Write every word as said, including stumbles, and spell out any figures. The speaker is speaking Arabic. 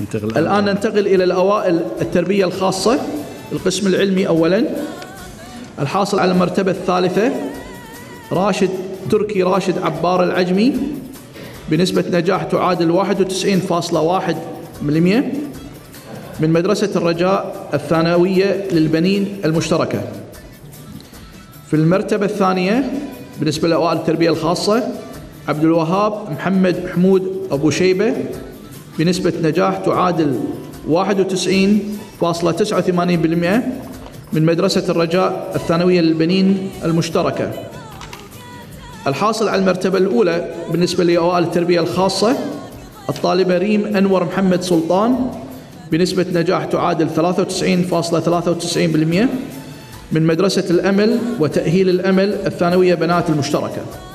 ننتقل الآن ننتقل إلى الأوائل التربية الخاصة، القسم العلمي أولاً. الحاصل على المرتبة الثالثة راشد تركي راشد عبار العجمي بنسبة نجاح تعادل واحد وتسعين فاصلة واحد بالمئة من مدرسة الرجاء الثانوية للبنين المشتركة. في المرتبة الثانية بالنسبة لأوائل التربية الخاصة عبد الوهاب محمد محمود أبو شيبه بنسبة نجاح تعادل واحد وتسعين فاصلة تسعة وثمانين بالمئة من مدرسة الرجاء الثانوية للبنين المشتركة. الحاصل على المرتبة الأولى بالنسبة لأوائل التربية الخاصة الطالبة ريم أنور محمد سلطان بنسبة نجاح تعادل ثلاثة وتسعين فاصلة ثلاثة وتسعين بالمئة من مدرسة الأمل وتأهيل الأمل الثانوية بنات المشتركة.